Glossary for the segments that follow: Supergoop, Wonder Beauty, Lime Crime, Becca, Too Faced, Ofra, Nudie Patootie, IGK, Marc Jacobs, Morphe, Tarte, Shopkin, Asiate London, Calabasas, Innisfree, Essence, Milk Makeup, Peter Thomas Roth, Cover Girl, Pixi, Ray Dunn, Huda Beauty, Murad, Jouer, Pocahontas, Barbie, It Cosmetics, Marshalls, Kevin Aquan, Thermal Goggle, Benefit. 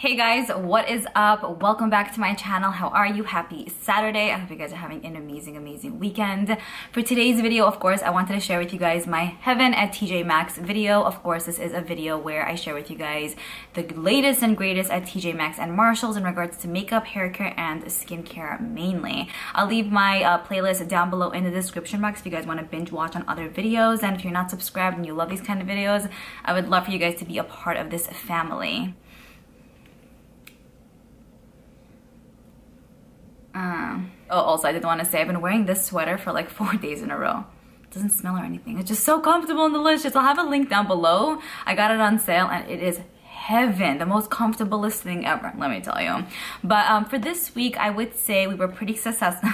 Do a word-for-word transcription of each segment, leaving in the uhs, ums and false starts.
Hey guys, what is up? Welcome back to my channel. How are you? Happy Saturday. I hope you guys are having an amazing, amazing weekend. For today's video, of course, I wanted to share with you guys my Heaven at T J Maxx video. Of course, this is a video where I share with you guys the latest and greatest at T J Maxx and Marshalls in regards to makeup, hair care, and skincare mainly. I'll leave my uh, playlist down below in the description box if you guys want to binge watch on other videos. And if you're not subscribed and you love these kind of videos, I would love for you guys to be a part of this family. Uh, oh, also I did want to say I've been wearing this sweater for like four days in a row. It doesn't smell or anything. It's just so comfortable and delicious. I'll have a link down below. I got it on sale and it is heaven, the most comfortablest thing ever, let me tell you. But um, for this week, I would say we were pretty successful.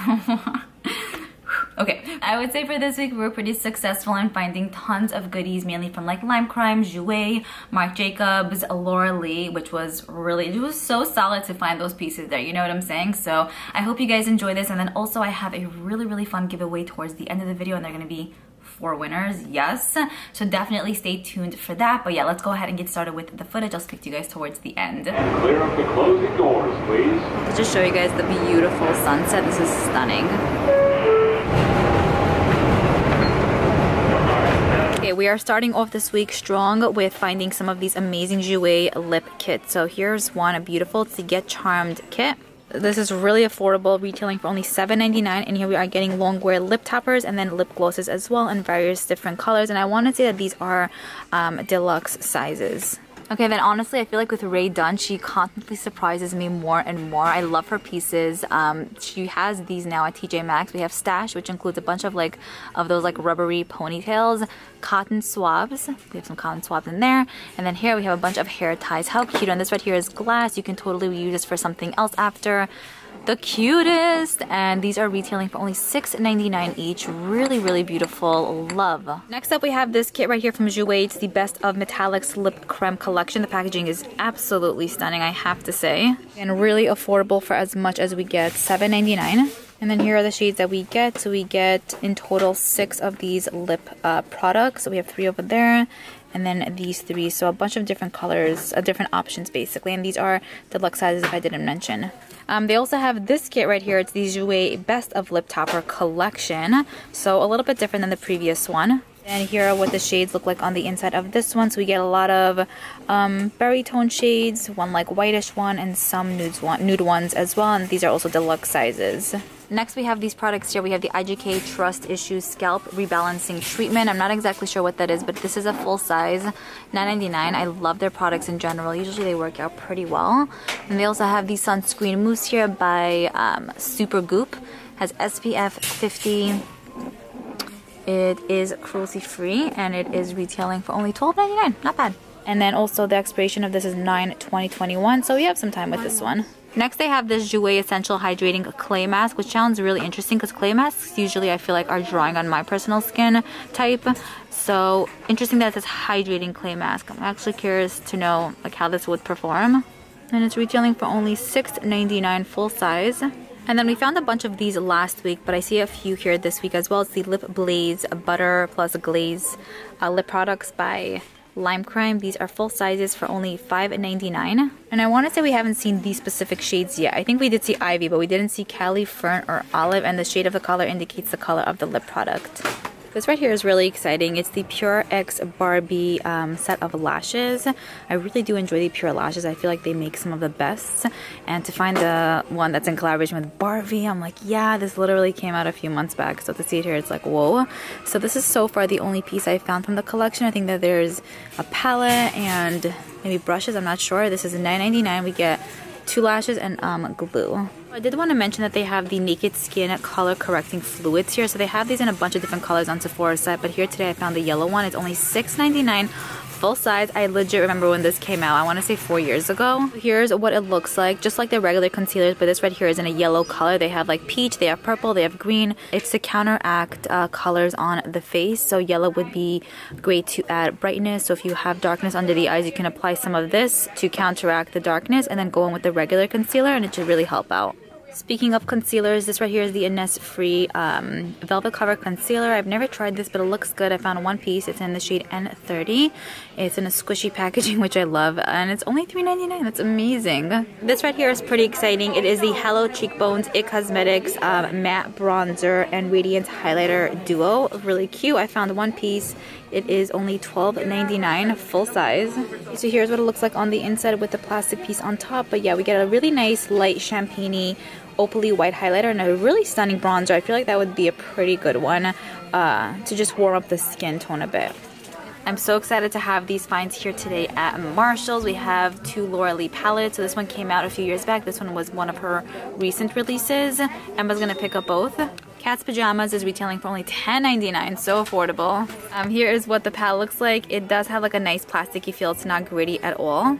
Okay, I would say for this week we were pretty successful in finding tons of goodies, mainly from like Lime Crime, Jouer, Marc Jacobs, Laura Lee, which was really, it was so solid to find those pieces there, you know what I'm saying? So I hope you guys enjoy this, and then also I have a really, really fun giveaway towards the end of the video, and they're gonna be four winners, yes. So definitely stay tuned for that, but yeah, let's go ahead and get started with the footage. I'll speak to you guys towards the end. And clear up the closing doors, please. Let's just show you guys the beautiful sunset. This is stunning. Okay, we are starting off this week strong with finding some of these amazing Jouer lip kits. So here's one, a beautiful To Get Charmed kit. This is really affordable, retailing for only seven ninety-nine, and here we are getting longwear lip toppers and then lip glosses as well in various different colors. And I want to say that these are um, deluxe sizes. Okay, then honestly, I feel like with Ray Dunn, she constantly surprises me more and more. I love her pieces. Um, she has these now at T J Maxx. We have Stash, which includes a bunch of like, of those like rubbery ponytails, cotton swabs. We have some cotton swabs in there. And then here we have a bunch of hair ties. How cute. And this right here is glass. You can totally use this for something else after. The cutest, and these are retailing for only six ninety-nine each. Really, really beautiful. Love. Next up, we have this kit right here from Jouer. It's the Best of Metallics Lip Creme Collection. The packaging is absolutely stunning, I have to say, and really affordable for as much as we get, seven ninety-nine. And then here are the shades that we get. So we get in total six of these lip uh, products. So we have three over there, and then these three. So a bunch of different colors, uh, different options basically. And these are deluxe sizes, if I didn't mention. Um, they also have this kit right here. It's the Jouer Best of Lip Topper Collection. So a little bit different than the previous one. And here are what the shades look like on the inside of this one. So we get a lot of um, berry tone shades, one like whitish one, and some nudes one, nude ones as well. And these are also deluxe sizes. Next, we have these products here. We have the I G K Trust Issues Scalp Rebalancing Treatment. I'm not exactly sure what that is, but this is a full size, nine ninety-nine. I love their products in general. Usually they work out pretty well. And they also have the Sunscreen Mousse here by um, Supergoop. It has S P F fifty. It is cruelty-free, and it is retailing for only twelve ninety-nine. Not bad. And then also the expiration of this is nine twenty twenty-one, so we have some time with this one. Next, they have this Jouer Essential Hydrating Clay Mask, which sounds really interesting because clay masks usually I feel like are drawing on my personal skin type. So interesting that it says hydrating clay mask. I'm actually curious to know like how this would perform. And it's retailing for only six ninety-nine full size. And then we found a bunch of these last week, but I see a few here this week as well. It's the Lip Blaze Butter Plus Glaze uh, Lip Products by Lime Crime. These are full sizes for only five ninety-nine. And I want to say we haven't seen these specific shades yet. I think we did see Ivy, but we didn't see Cali, Fern, or Olive, and the shade of the color indicates the color of the lip product. This right here is really exciting. It's the PÜR X Barbie um, set of lashes. I really do enjoy the PÜR lashes. I feel like they make some of the best. And to find the one that's in collaboration with Barbie, I'm like, yeah, this literally came out a few months back. So to see it here, it's like, whoa. So this is so far the only piece I found from the collection. I think that there's a palette and maybe brushes, I'm not sure. This is nine ninety-nine. We get two lashes and um, glue. I did want to mention that they have the Naked Skin Color Correcting Fluids here. So they have these in a bunch of different colors on Sephora's site, but here today I found the yellow one. It's only six ninety-nine full size. I legit remember when this came out. I want to say four years ago. Here's what it looks like, just like the regular concealers, but this right here is in a yellow color. They have like peach, they have purple, they have green. It's to counteract uh, colors on the face. So yellow would be great to add brightness. So if you have darkness under the eyes, you can apply some of this to counteract the darkness, and then go in with the regular concealer, and it should really help out. Speaking of concealers, this right here is the Innisfree um, Velvet Cover Concealer. I've never tried this, but it looks good. I found one piece. It's in the shade N thirty. It's in a squishy packaging, which I love, and it's only three ninety-nine. That's amazing. This right here is pretty exciting. It is the Hello Cheekbones It Cosmetics um, Matte Bronzer and Radiance Highlighter Duo. Really cute. I found one piece. It is only twelve ninety-nine, full size. So here's what it looks like on the inside with the plastic piece on top. But yeah, we get a really nice light champagne-y opally white highlighter and a really stunning bronzer. I feel like that would be a pretty good one uh, to just warm up the skin tone a bit. I'm so excited to have these finds here today at Marshalls. We have two Laura Lee palettes. So this one came out a few years back. This one was one of her recent releases. Emma's gonna pick up both. Kat's Pajamas is retailing for only ten ninety-nine, so affordable. Um, here is what the palette looks like. It does have like a nice plasticky feel. It's not gritty at all.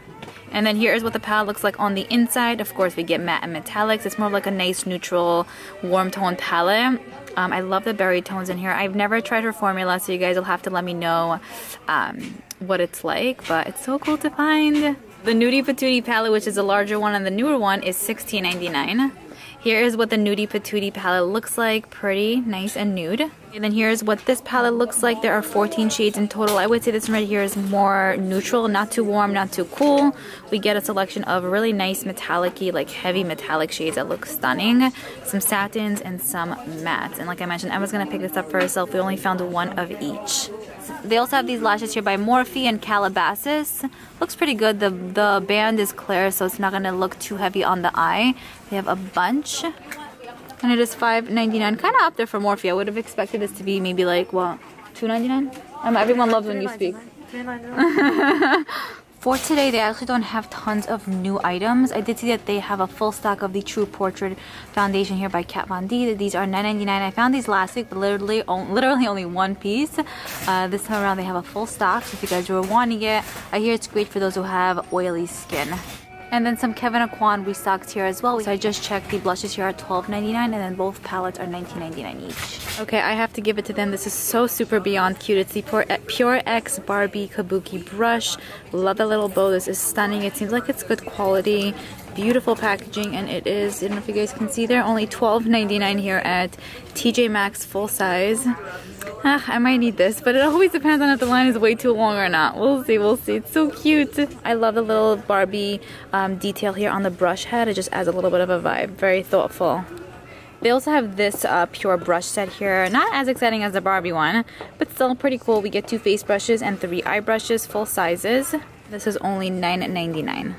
And then here is what the palette looks like on the inside. Of course, we get matte and metallics. It's more like a nice, neutral, warm tone palette. Um, I love the berry tones in here. I've never tried her formula, so you guys will have to let me know um, what it's like, but it's so cool to find. The Nudie Patootie palette, which is a larger one, and the newer one is sixteen ninety-nine. Here is what the Nudie Patootie palette looks like. Pretty, nice, and nude. And then here's what this palette looks like. There are fourteen shades in total. I would say this one right here is more neutral, not too warm, not too cool. We get a selection of really nice metallic-y, like heavy metallic shades that look stunning. Some satins and some mattes. And like I mentioned, Emma's gonna pick this up for herself. We only found one of each. They also have these lashes here by Morphe and Calabasas. Looks pretty good. The, the band is clear, so it's not gonna look too heavy on the eye. They have a bunch. And it is five ninety-nine. Kind of up there for Morphe. I would have expected this to be maybe like, what, two ninety-nine? Um, everyone loves when you speak. For today, they actually don't have tons of new items. I did see that they have a full stock of the True Portrait Foundation here by Kat Von D. These are nine ninety-nine. I found these last week, but literally, literally only one piece. Uh, this time around, they have a full stock, so if you guys were wanting it, I hear it's great for those who have oily skin. And then some Kevin Aquan restocks here as well. So I just checked, the blushes here are twelve ninety-nine, and then both palettes are nineteen ninety-nine each. Okay, I have to give it to them. This is so super beyond cute. It's the PÜR X Barbie Kabuki brush. Love the little bow. This is stunning. It seems like it's good quality. Beautiful packaging, and it is, I don't know if you guys can see there, only twelve ninety-nine here at T J Maxx full size. Ah, I might need this, but it always depends on if the line is way too long or not. We'll see, we'll see. It's so cute. I love the little Barbie um, detail here on the brush head. It just adds a little bit of a vibe. Very thoughtful. They also have this uh, PÜR brush set here. Not as exciting as the Barbie one, but still pretty cool. We get two face brushes and three eye brushes, full sizes. This is only nine ninety-nine.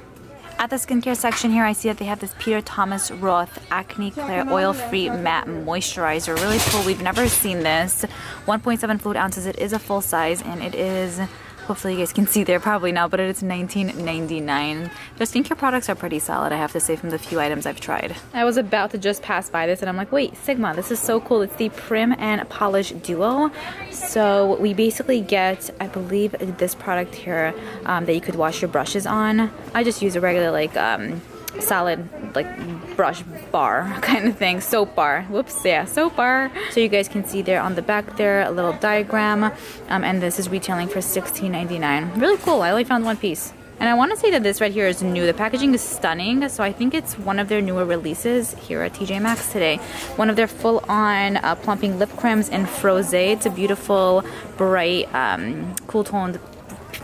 At the skincare section here, I see that they have this Peter Thomas Roth Acne Clear Oil Free Matte Moisturizer. Really cool. We've never seen this. one point seven fluid ounces. It is a full size, and it is, hopefully you guys can see there probably now, but it's nineteen ninety-nine. Their skincare products are pretty solid, I have to say, from the few items I've tried. I was about to just pass by this, and I'm like, wait, Sigma, this is so cool. It's the Prim and Polish Duo. So we basically get, I believe, this product here um, that you could wash your brushes on. I just use a regular, like, um, solid, like, brush bar kind of thing. Soap bar. Whoops, yeah, soap bar. So you guys can see there on the back there, a little diagram. Um, and this is retailing for sixteen ninety-nine. Really cool. I only found one piece. And I want to say that this right here is new. The packaging is stunning, so I think it's one of their newer releases here at T J Maxx today. One of their full-on uh, plumping lip creams in Frosé. It's a beautiful, bright, um, cool-toned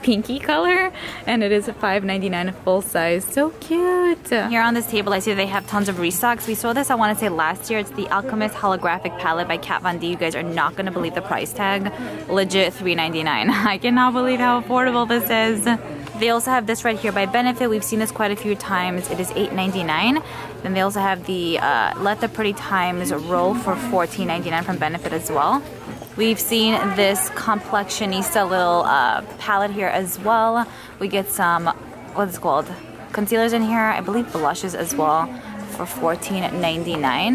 pinky color, and it is a five ninety-nine full size. So cute. Here on this table, I see they have tons of restocks. We saw this, I want to say, last year. It's the Alchemist Holographic Palette by Kat Von D. You guys are not going to believe the price tag. Legit three ninety-nine. I cannot believe how affordable this is. They also have this right here by Benefit. We've seen this quite a few times. It is eight ninety-nine. Then they also have the uh, Let the Pretty Times Roll for fourteen ninety-nine from Benefit as well. We've seen this Complexionista little uh, palette here as well. We get some, what's it called, concealers in here. I believe blushes as well for fourteen ninety-nine.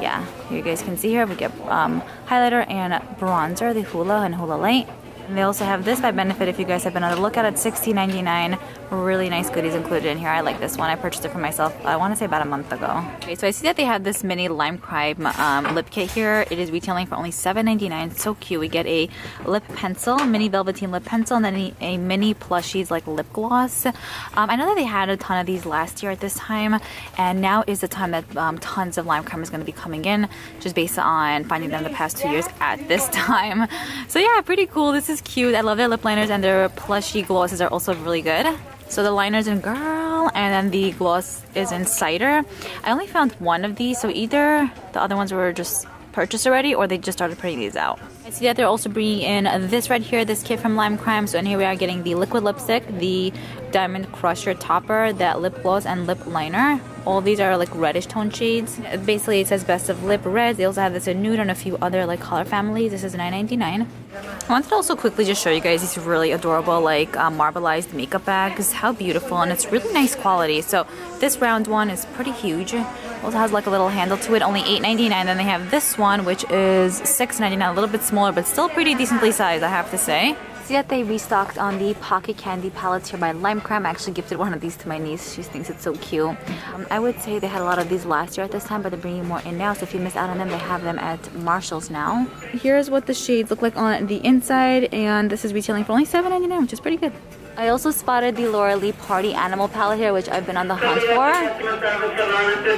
Yeah, here you guys can see here we get um, highlighter and bronzer, the Hoola and Hoola Light. And they also have this by Benefit if you guys have been on the lookout. It's sixteen ninety-nine. Really nice goodies included in here. I like this one. I purchased it for myself, I want to say about a month ago. Okay, so I see that they have this mini Lime Crime um, lip kit here. It is retailing for only seven ninety-nine. So cute. We get a lip pencil, mini velveteen lip pencil, and then a mini plushies like lip gloss. Um, I know that they had a ton of these last year at this time, and now is the time that um, tons of Lime Crime is going to be coming in, just based on finding them the past two years at this time. So yeah, pretty cool. This is cute. I love their lip liners, and their plushy glosses are also really good. So the liner's in Girl, and then the gloss is in Cider. I only found one of these, so either the other ones were just purchased already, or they just started putting these out. I see that they're also bringing in this right here, this kit from Lime Crime. So in here we are getting the liquid lipstick, the diamond crusher topper, that lip gloss, and lip liner. All these are like reddish tone shades. Basically it says best of lip reds. They also have this in nude and a few other like color families. This is nine ninety-nine. I wanted to also quickly just show you guys these really adorable like uh, marbleized makeup bags. How beautiful, and it's really nice quality. So this round one is pretty huge. Also has like a little handle to it, only eight ninety-nine. Then they have this one, which is six ninety-nine, a little bit smaller, but still pretty decently sized, I have to say. See that they restocked on the pocket candy palettes here by Lime Crime. I actually gifted one of these to my niece. She thinks it's so cute. Um, I would say they had a lot of these last year at this time, but they're bringing more in now. So if you missed out on them, they have them at Marshalls now. Here's what the shades look like on the inside, and this is retailing for only seven ninety-nine, which is pretty good. I also spotted the Laura Lee Party Animal palette here, which I've been on the hunt for.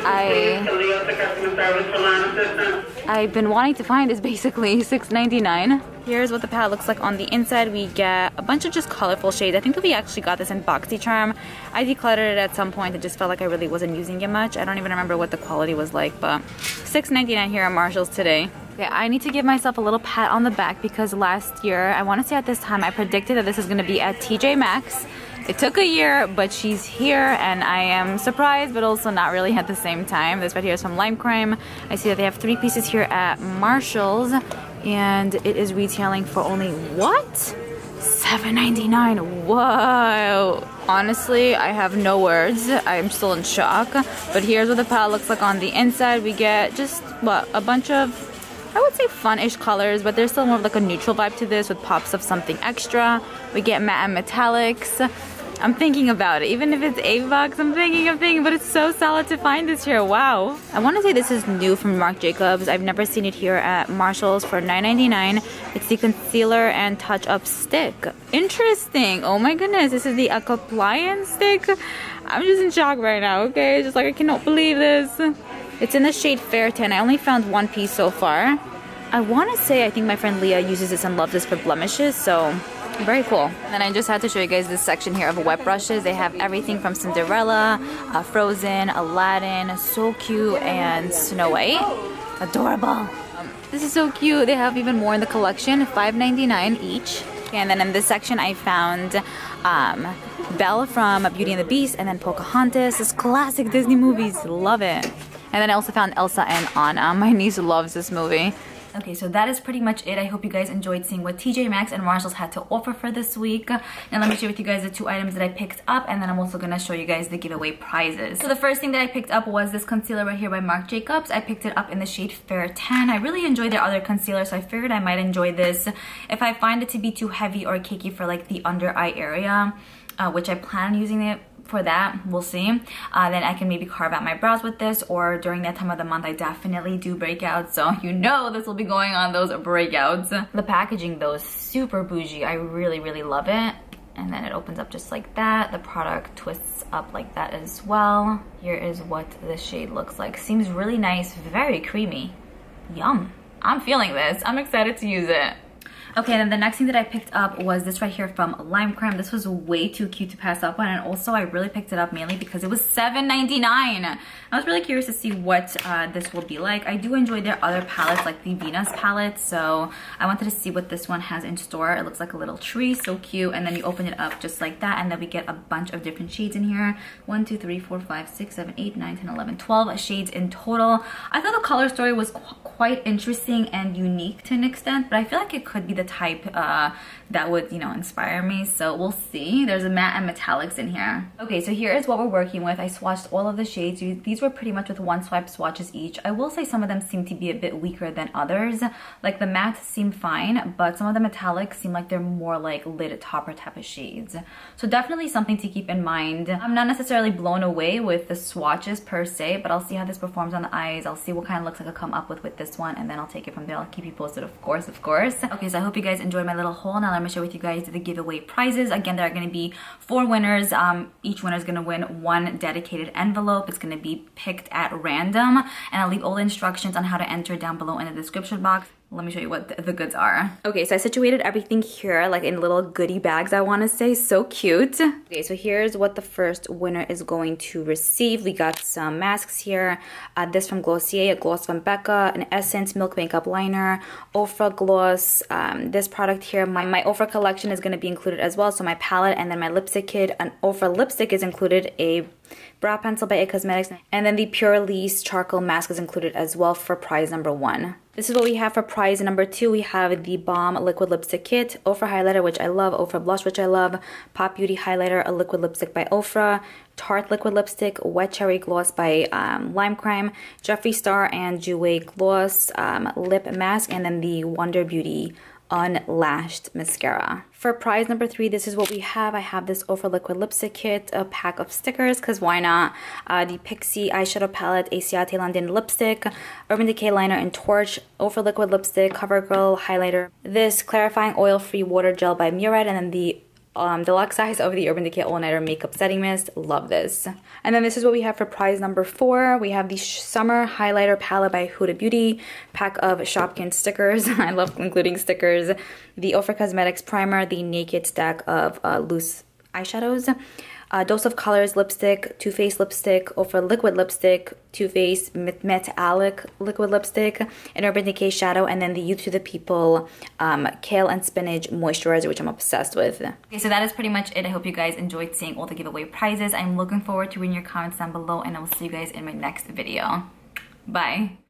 I, I've been wanting to find this basically, six ninety-nine. Here's what the palette looks like on the inside. We get a bunch of just colorful shades. I think that we actually got this in BoxyCharm. I decluttered it at some point. It just felt like I really wasn't using it much. I don't even remember what the quality was like, but six ninety-nine here at Marshalls today. Okay, I need to give myself a little pat on the back because last year, I want to say at this time, I predicted that this is going to be at T J Maxx. It took a year, but she's here, and I am surprised, but also not really at the same time. This right here is from Lime Crime. I see that they have three pieces here at Marshalls, and it is retailing for only, what? seven ninety-nine. Whoa! Honestly, I have no words. I'm still in shock. But here's what the palette looks like on the inside. We get just, what, a bunch of, I would say fun-ish colors, but there's still more of like a neutral vibe to this with pops of something extra. We get matte and metallics. I'm thinking about it. Even if it's eight bucks, I'm thinking, I'm thinking, but it's so solid to find this here. Wow. I want to say this is new from Marc Jacobs. I've never seen it here at Marshalls for nine ninety-nine. It's the concealer and touch-up stick. Interesting. Oh my goodness. This is the Aquapliance stick. I'm just in shock right now, okay? Just like I cannot believe this. It's in the shade Fair Tan. I only found one piece so far. I want to say I think my friend Leah uses this and loves this for blemishes, so very cool. And then I just had to show you guys this section here of wet brushes. They have everything from Cinderella, uh, Frozen, Aladdin, So Cute, and Snow White. Adorable. Um, this is so cute. They have even more in the collection, five ninety-nine each. And then in this section I found um, Belle from Beauty and the Beast, and then Pocahontas. This classic Disney movies. Love it. And then I also found Elsa and Anna. My niece loves this movie. Okay, so that is pretty much it. I hope you guys enjoyed seeing what T J Maxx and Marshalls had to offer for this week. And let me share with you guys the two items that I picked up, and then I'm also gonna show you guys the giveaway prizes. So the first thing that I picked up was this concealer right here by Marc Jacobs. I picked it up in the shade Fair Tan. I really enjoy their other concealer, so I figured I might enjoy this. If I find it to be too heavy or cakey for like the under eye area, uh, which I plan on using it for that, we'll see. Uh, then I can maybe carve out my brows with this, or during that time of the month I definitely do breakouts, so you know this will be going on those breakouts. The packaging though is super bougie. I really, really love it. And then it opens up just like that. The product twists up like that as well. Here is what the shade looks like. Seems really nice, very creamy. Yum. I'm feeling this. I'm excited to use it. Okay, then the next thing that I picked up was this right here from Lime Crime. This was way too cute to pass up on, and also I really picked it up mainly because it was seven ninety-nine. I was really curious to see what uh, this will be like. I do enjoy their other palettes, like the Venus palette, so I wanted to see what this one has in store. It looks like a little tree, so cute, and then you open it up just like that, and then we get a bunch of different shades in here. one, two, three, four, five, six, seven, eight, nine, ten, eleven, twelve shades in total. I thought the color story was qu quite interesting and unique to an extent, but I feel like it could be the type uh, that would, you know, inspire me, so we'll see. There's a matte and metallics in here. Okay, so here is what we're working with. I swatched all of the shades. These were pretty much with one swipe swatches each. I will say some of them seem to be a bit weaker than others. Like the matte seemed fine, but some of the metallics seem like they're more like lid topper type of shades. So definitely something to keep in mind. I'm not necessarily blown away with the swatches per se, but I'll see how this performs on the eyes. I'll see what kind of looks I could come up with with this one, and then I'll take it from there. I'll keep you posted, of course, of course. Okay, so I hope you guys enjoyed my little haul. Now let me share with you guys the giveaway prizes. Again, there are going to be four winners. Um, each winner is going to win one dedicated envelope. It's going to be picked at random, and I'll leave all the instructions on how to enter down below in the description box. Let me show you what the goods are. Okay, so I situated everything here, like in little goodie bags, I wanna say, so cute. Okay, so here's what the first winner is going to receive. We got some masks here. Uh, this from Glossier, a gloss from Becca, an Essence Milk Makeup Liner, Ofra gloss, um, this product here. My, my Ofra collection is gonna be included as well, so my palette and then my lipstick kit. An Ofra lipstick is included, a brow pencil by It Cosmetics, and then the PÜR Lease charcoal mask is included as well for prize number one. This is what we have for prize number two. We have the Balm Liquid Lipstick Kit, Ofra Highlighter, which I love, Ofra Blush, which I love, Pop Beauty Highlighter, a liquid lipstick by Ofra, Tarte Liquid Lipstick, Wet Cherry Gloss by um, Lime Crime, Jeffree Star and Jouer Gloss, um, Lip Mask, and then the Wonder Beauty Unlashed Mascara. For prize number three, this is what we have. I have this Ofra Liquid Lipstick Kit, a pack of stickers, because why not? Uh, the Pixi Eyeshadow Palette, Asiate London Lipstick, Urban Decay Liner and Torch, Ofra Liquid Lipstick, Cover Girl Highlighter, this Clarifying Oil-Free Water Gel by Murad, and then the Um, deluxe size of the Urban Decay All-Nighter Makeup Setting Mist. Love this. And then this is what we have for prize number four. We have the Summer Highlighter Palette by Huda Beauty, pack of Shopkin stickers. I love including stickers. The Ofra Cosmetics Primer, the Naked stack of uh, loose eyeshadows. Uh, Dose of Colors Lipstick, Too Faced Lipstick, Ofra Liquid Lipstick, Too Faced Metallic Liquid Lipstick, an Urban Decay Shadow, and then the You to the People um, Kale and Spinach Moisturizer, which I'm obsessed with. Okay, so that is pretty much it. I hope you guys enjoyed seeing all the giveaway prizes. I'm looking forward to reading your comments down below, and I will see you guys in my next video. Bye!